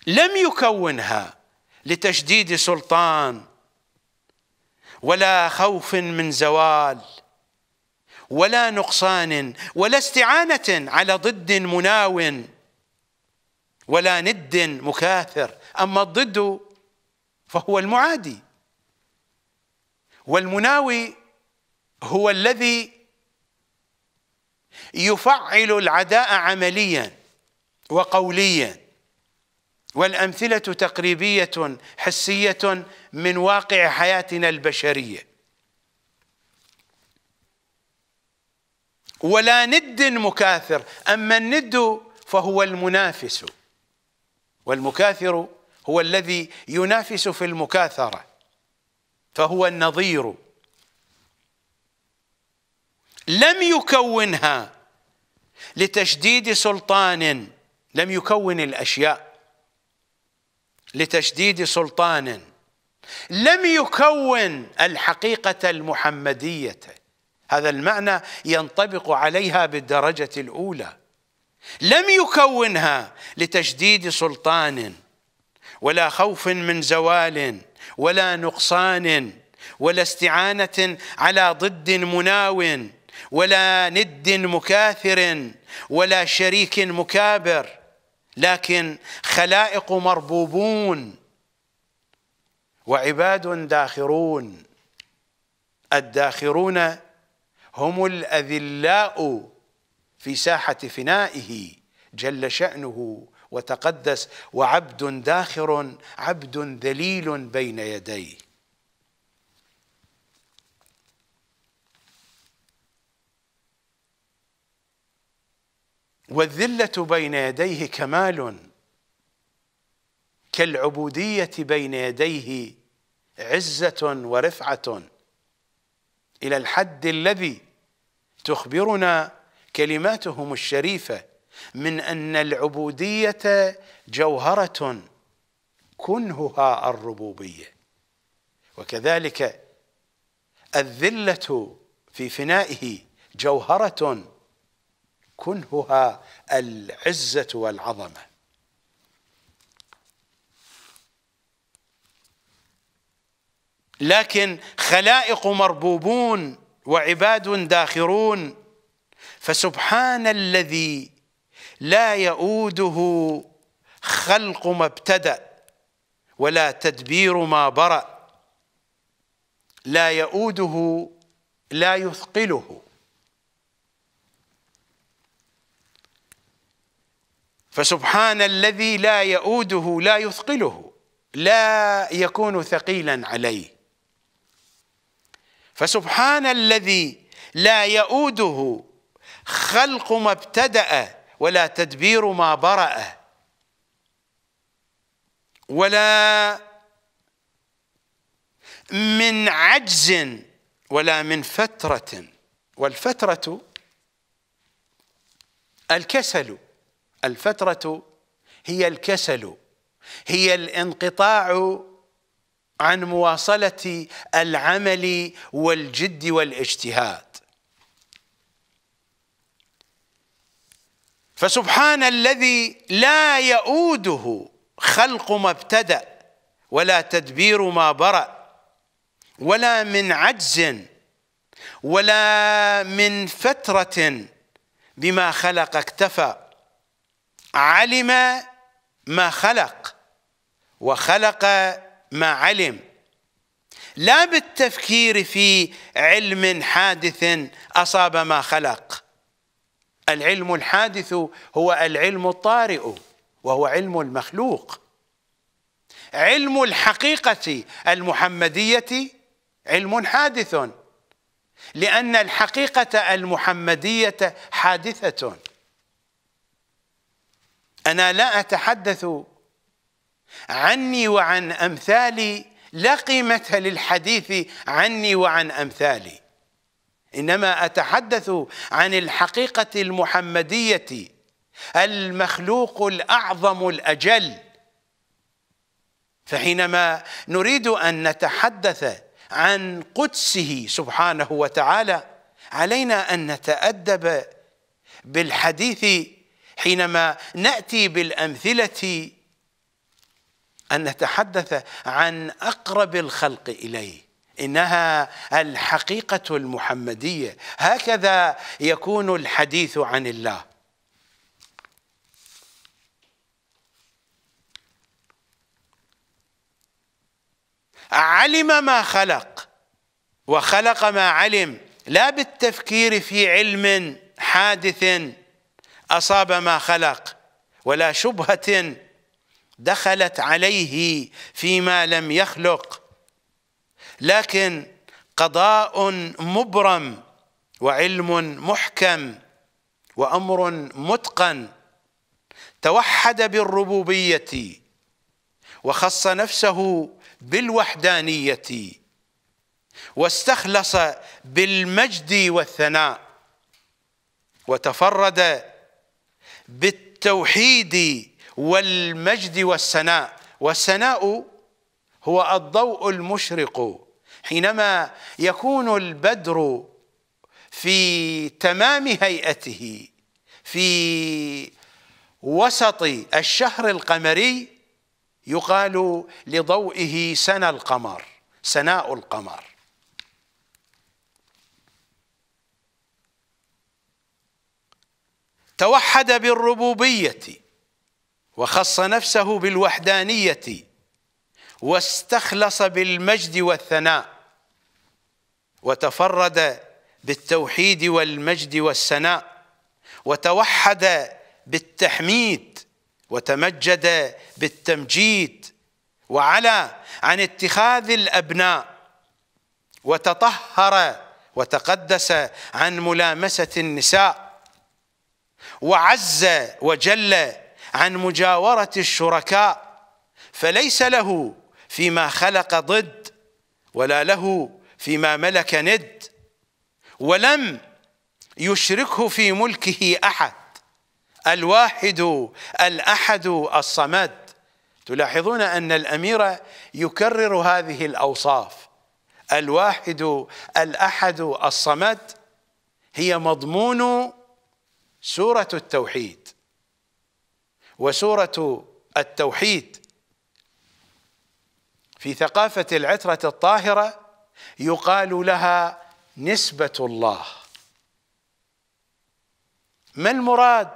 لم يكونها لتشديد سلطان ولا خوف من زوال ولا نقصان ولا استعانة على ضد مناو ولا ند مكاثر. أما الضد فهو المعادي، والمناوي هو الذي يفعل العداء عمليا وقوليا، والأمثلة تقريبية حسية من واقع حياتنا البشرية. ولا ند مكاثر، أما الند فهو المنافس، والمكاثر هو الذي ينافس في المكاثرة فهو النظير. لم يكونها لتشديد سلطان، لم يكون الأشياء لتشديد سلطان، لم يكون الحقيقة المحمدية. هذا المعنى ينطبق عليها بالدرجة الأولى. لم يكونها لتشديد سلطان ولا خوف من زوال ولا نقصان ولا استعانة على ضد مناو ولا ند مكاثر ولا شريك مكابر، لكن خلائق مربوبون وعباد داخرون. الداخرون هم الأذلاء في ساحة فنائه جل شأنه وتقدس، وعبد داخر عبد ذليل بين يديه. والذلة بين يديه كمال، كالعبودية بين يديه عزة ورفعة، إلى الحد الذي تخبرنا كلماتهم الشريفة من أن العبودية جوهرة كنهها الربوبية. وكذلك الذلة في فنائه جوهرة كنهها العزة والعظمة. لكن خلائق مربوبون وعباد داخرون، فسبحان الذي لا يؤوده خلق ما ابتدأ ولا تدبير ما برأ. لا يؤوده لا يثقله. فسبحان الذي لا يؤوده لا يثقله، لا يكون ثقيلا عليه. فسبحان الذي لا يؤوده خلق ما ابتدأ ولا تدبير ما برأ ولا من عجز ولا من فترة. والفترة الكسل، الفترة هي الكسل، هي الانقطاع عن مواصلة العمل والجد والاجتهاد. فسبحان الذي لا يؤوده خلق ما ابتدأ ولا تدبير ما برأ ولا من عجز ولا من فترة بما خلق اكتفى. علم ما خلق وخلق ما علم، لا بالتفكير في علم حادث أصاب ما خلق. العلم الحادث هو العلم الطارئ وهو علم المخلوق. علم الحقيقة المحمدية علم حادث، لأن الحقيقة المحمدية حادثة. أنا لا أتحدث عني وعن أمثالي، لا قيمة للحديث عني وعن أمثالي، إنما أتحدث عن الحقيقة المحمدية المخلوق الأعظم الأجل. فحينما نريد أن نتحدث عن قدسه سبحانه وتعالى علينا أن نتأدب بالحديث حينما نأتي بالأمثلة، أن نتحدث عن أقرب الخلق إليه، إنها الحقيقة المحمدية. هكذا يكون الحديث عن الله. علم ما خلق وخلق ما علم، لا بالتفكير في علم حادث أصاب ما خلق، ولا شبهة دخلت عليه فيما لم يخلق، لكن قضاء مبرم وعلم محكم وأمر متقن. توحد بالربوبية وخص نفسه بالوحدانية واستخلص بالمجد والثناء، وتفرد بالتوحيد والمجد والثناء. والثناء هو الضوء المشرق. حينما يكون البدر في تمام هيئته في وسط الشهر القمري يقال لضوئه سناء القمر، سناء القمر. توحد بالربوبية وخص نفسه بالوحدانية واستخلص بالمجد والثناء، وتفرد بالتوحيد والمجد والثناء، وتوحد بالتحميد وتمجد بالتمجيد، وعلى عن اتخاذ الأبناء، وتطهر وتقدس عن ملامسة النساء، وعز وجل عن مجاورة الشركاء، فليس له فيما خلق ضد ولا له فيما ملك ند، ولم يشركه في ملكه أحد، الواحد الأحد الصمد. تلاحظون أن الأمير يكرر هذه الأوصاف، الواحد الأحد الصمد، هي مضمون سورة التوحيد. وسورة التوحيد في ثقافة العترة الطاهرة يقال لها نسبة الله. ما المراد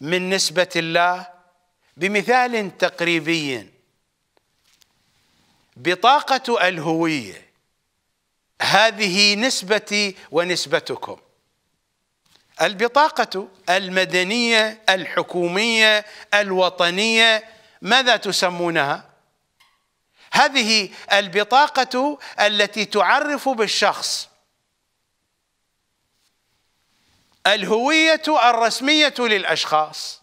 من نسبة الله؟ بمثال تقريبي، بطاقة الهوية، هذه نسبتي ونسبتكم. البطاقة المدنية الحكومية الوطنية ماذا تسمونها؟ هذه البطاقة التي تعرف بالشخص. الهوية الرسمية للأشخاص،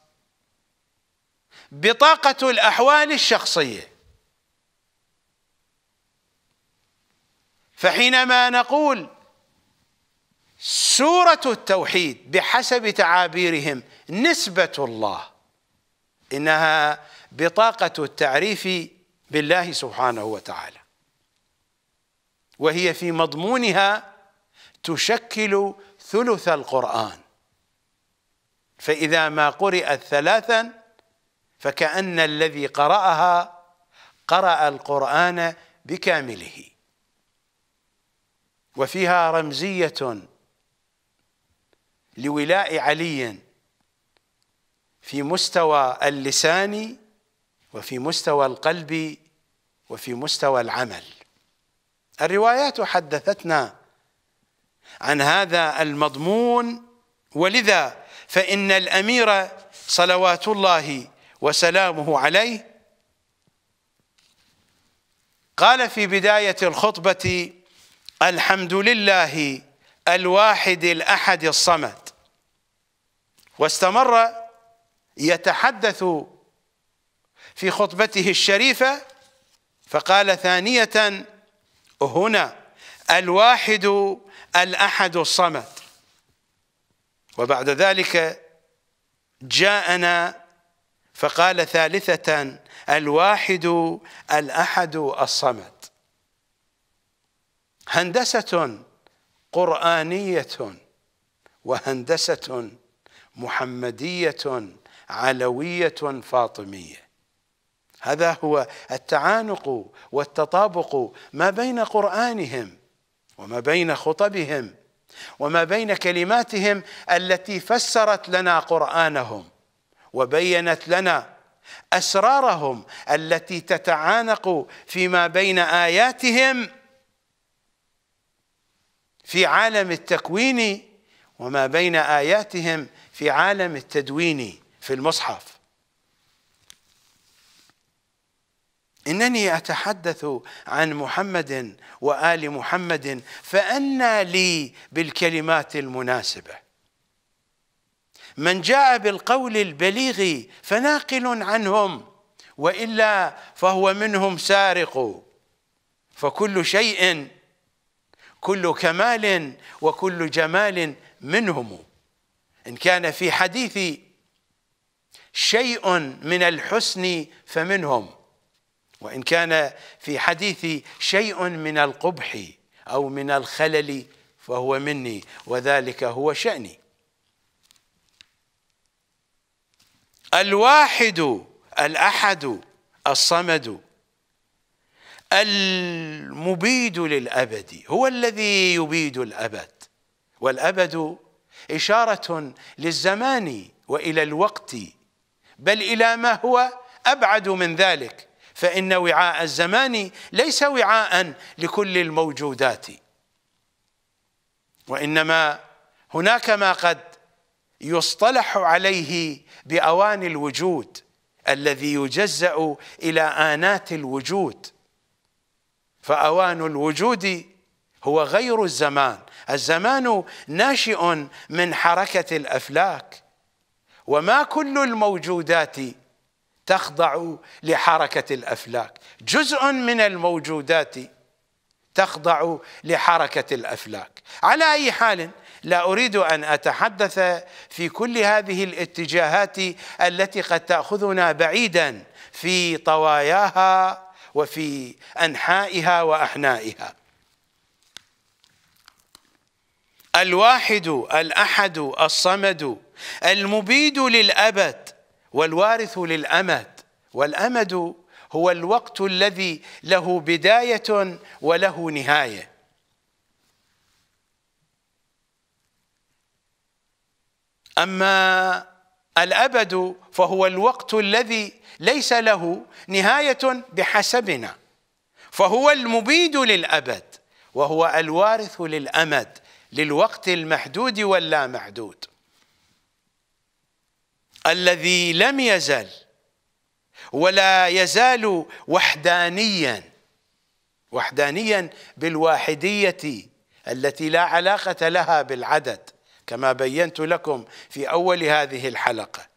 بطاقة الأحوال الشخصية. فحينما نقول سورة التوحيد بحسب تعابيرهم نسبة الله، إنها بطاقة التعريف بالله سبحانه وتعالى، وهي في مضمونها تشكل ثلث القرآن، فإذا ما قرأت ثلاثا فكأن الذي قرأها قرأ القرآن بكامله. وفيها رمزية لولاء علي في مستوى اللسان وفي مستوى القلب وفي مستوى العمل. الروايات حدثتنا عن هذا المضمون، ولذا فإن الأمير صلوات الله وسلامه عليه قال في بداية الخطبة: الحمد لله الواحد الأحد الصمد. واستمر يتحدث في خطبته الشريفة فقال ثانية هنا: الواحد الأحد الصمد. وبعد ذلك جاءنا فقال ثالثة: الواحد الأحد الصمد. هندسة قرآنية وهندسة محمدية علوية فاطمية. هذا هو التعانق والتطابق ما بين قرآنهم وما بين خطبهم وما بين كلماتهم التي فسرت لنا قرآنهم وبينت لنا أسرارهم التي تتعانق فيما بين آياتهم في عالم التكوين وما بين آياتهم في عالم التدوين في المصحف. إنني أتحدث عن محمد وآل محمد، فأنى لي بالكلمات المناسبة؟ من جاء بالقول البليغ فناقل عنهم، وإلا فهو منهم سارق. فكل شيء، كل كمال وكل جمال منهم. إن كان في حديثي شيء من الحسن فمنهم، وإن كان في حديثي شيء من القبح أو من الخلل فهو مني، وذلك هو شأني. الواحد الأحد الصمد المبيد للأبد، هو الذي يبيد الأبد، والأبد إشارة للزمان وإلى الوقت، بل إلى ما هو أبعد من ذلك، فإن وعاء الزمان ليس وعاء لكل الموجودات، وإنما هناك ما قد يصطلح عليه بأواني الوجود الذي يجزأ إلى آنات الوجود، فأوان الوجود هو غير الزمان. الزمان ناشئ من حركة الأفلاك، وما كل الموجودات تخضع لحركة الأفلاك، جزء من الموجودات تخضع لحركة الأفلاك. على أي حال، لا أريد أن أتحدث في كل هذه الاتجاهات التي قد تأخذنا بعيدا في طواياها وفي أنحائها وأحنائها. الواحد الأحد الصمد المبيد للأبد والوارث للأمد، والأمد هو الوقت الذي له بداية وله نهاية. أما الأبد فهو الوقت الذي ليس له نهاية بحسبنا، فهو المبيد للأبد وهو الوارث للأمد، للوقت المحدود واللا محدود الذي لم يزل ولا يزال وحدانيا، وحدانيا بالواحدية التي لا علاقة لها بالعدد، كما بينت لكم في أول هذه الحلقة.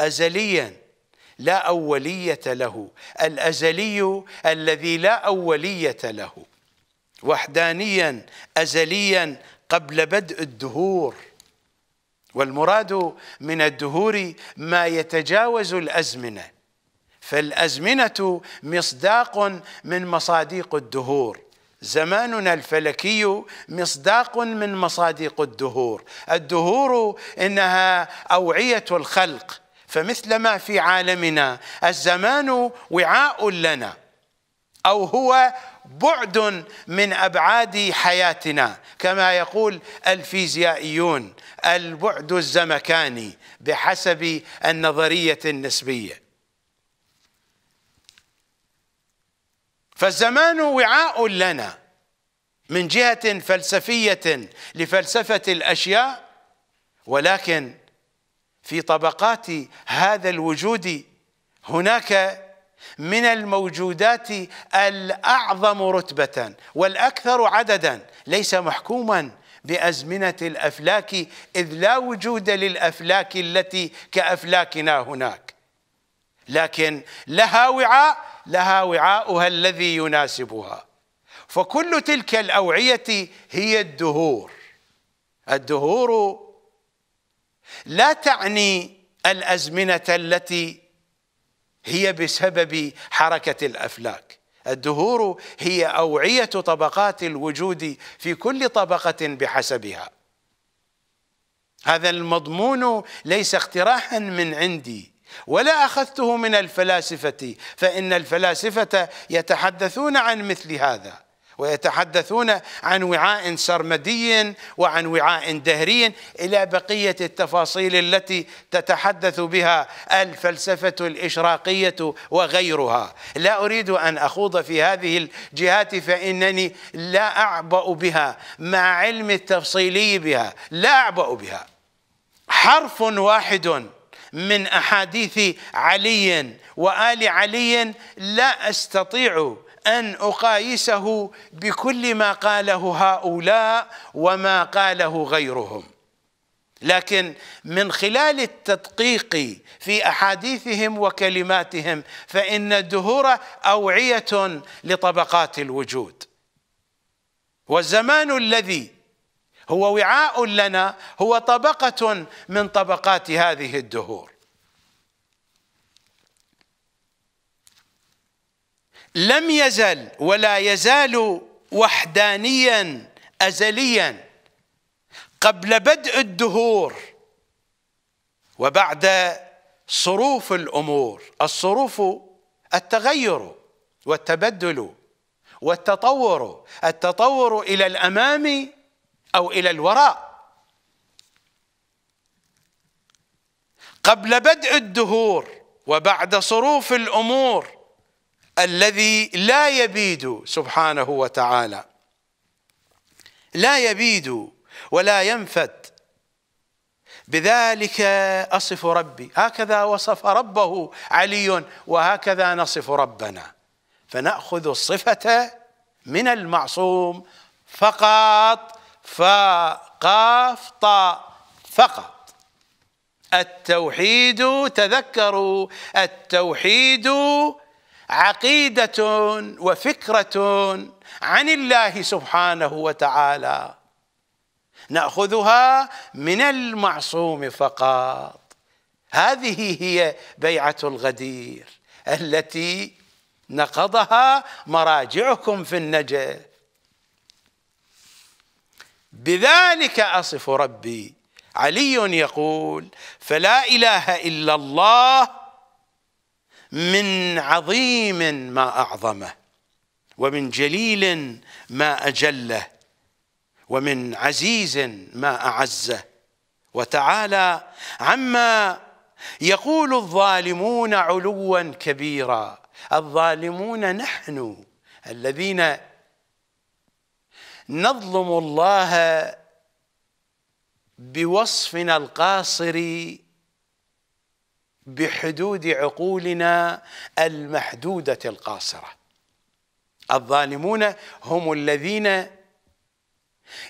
أزليا لا أولية له، الأزلي الذي لا أولية له، وحدانيا أزليا قبل بدء الدهور، والمراد من الدهور ما يتجاوز الأزمنة، فالأزمنة مصداق من مصاديق الدهور. زماننا الفلكي مصداق من مصادق الدهور. الدهور إنها أوعية الخلق، فمثلما في عالمنا الزمان وعاء لنا، أو هو بعد من أبعاد حياتنا، كما يقول الفيزيائيون البعد الزمكاني بحسب النظرية النسبية. فالزمان وعاء لنا من جهة فلسفية لفلسفة الأشياء، ولكن في طبقات هذا الوجود هناك من الموجودات الأعظم رتبة والأكثر عددا، ليس محكوما بأزمنة الأفلاك، إذ لا وجود للأفلاك التي كأفلاكنا هناك، لكن لها وعاء، لها وعاؤها الذي يناسبها. فكل تلك الأوعية هي الدهور. الدهور لا تعني الأزمنة التي هي بسبب حركة الأفلاك، الدهور هي أوعية طبقات الوجود في كل طبقة بحسبها. هذا المضمون ليس اقتراحا من عندي ولا أخذته من الفلاسفة، فإن الفلاسفة يتحدثون عن مثل هذا، ويتحدثون عن وعاء سرمدي وعن وعاء دهري إلى بقية التفاصيل التي تتحدث بها الفلسفة الإشراقية وغيرها. لا أريد أن أخوض في هذه الجهات فإنني لا أعبأ بها مع علم التفصيلي بها، لا أعبأ بها. حرف واحد من أحاديث علي وآل علي لا أستطيع أن أقايسه بكل ما قاله هؤلاء وما قاله غيرهم، لكن من خلال التدقيق في أحاديثهم وكلماتهم فإن الدهور أوعية لطبقات الوجود، والزمان الذي هو وعاء لنا هو طبقة من طبقات هذه الدهور. لم يزل ولا يزال وحدانيا أزليا قبل بدء الدهور وبعد صروف الأمور. الصروف التغير والتبدل والتطور، التطور إلى الأمام أو إلى الوراء. قبل بدء الدهور وبعد صروف الأمور الذي لا يبيد سبحانه وتعالى، لا يبيد ولا ينفد، بذلك أصف ربي. هكذا وصف ربه علي وهكذا نصف ربنا، فنأخذ الصفة من المعصوم فقط، فقاف طاء فقط. التوحيد، تذكروا، التوحيد عقيدة وفكرة عن الله سبحانه وتعالى، نأخذها من المعصوم فقط. هذه هي بيعة الغدير التي نقضها مراجعكم في النجف. بذلك أصف ربي. علي يقول فلا إله إلا الله من عظيم ما أعظمه، ومن جليل ما أجله، ومن عزيز ما أعزه، وتعالى عما يقول الظالمون علوا كبيرا. الظالمون نحن الذين نظلم الله بوصفنا القاصر بحدود عقولنا المحدودة القاصرة. الظالمون هم الذين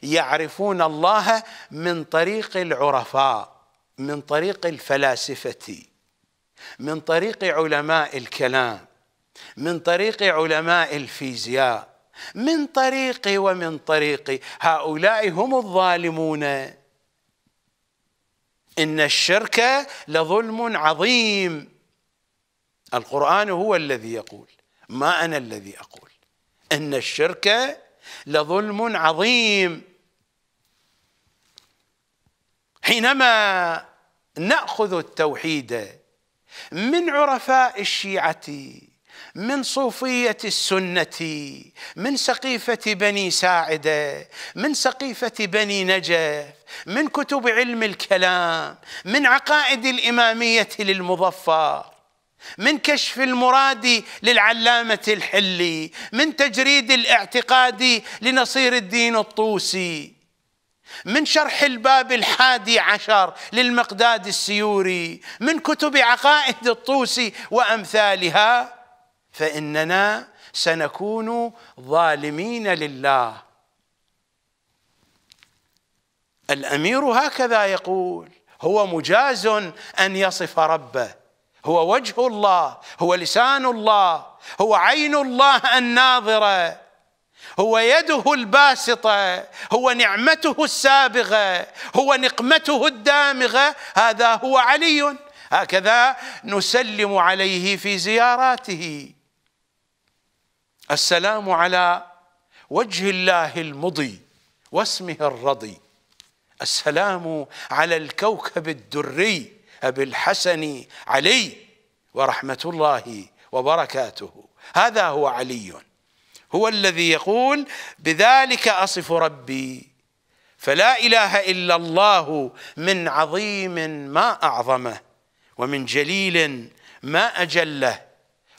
يعرفون الله من طريق العرفاء، من طريق الفلاسفة، من طريق علماء الكلام، من طريق علماء الفيزياء، من طريقي ومن طريقي. هؤلاء هم الظالمون. إن الشرك لظلم عظيم. القرآن هو الذي يقول، ما أنا الذي أقول. إن الشرك لظلم عظيم. حينما نأخذ التوحيد من عرفاء الشيعة، من صوفية السنة، من سقيفة بني ساعدة، من سقيفة بني نجف، من كتب علم الكلام، من عقائد الإمامية للمظفر، من كشف المرادي للعلامة الحلي، من تجريد الاعتقادي لنصير الدين الطوسي، من شرح الباب الحادي عشر للمقداد السيوري، من كتب عقائد الطوسي وأمثالها، فإننا سنكون ظالمين لله. الأمير هكذا يقول، هو مجاز أن يصف ربه، هو وجه الله، هو لسان الله، هو عين الله الناظرة، هو يده الباسطة، هو نعمته السابغة، هو نقمته الدامغة. هذا هو علي، هكذا نسلم عليه في زياراته. السلام على وجه الله المضي واسمه الرضي، السلام على الكوكب الدري أبي الحسن علي ورحمة الله وبركاته. هذا هو علي، هو الذي يقول بذلك أصف ربي فلا إله إلا الله من عظيم ما أعظمه ومن جليل ما أجله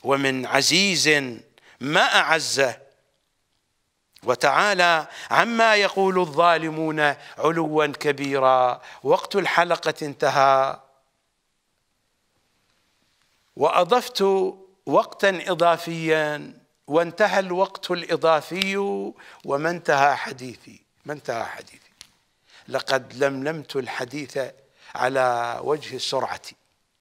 ومن عزيز ما أعزه وتعالى عما يقول الظالمون علوا كبيرا. وقت الحلقة انتهى وأضفت وقتا إضافيا وانتهى الوقت الإضافي وما انتهى حديثي لقد لملمت الحديث على وجه السرعة.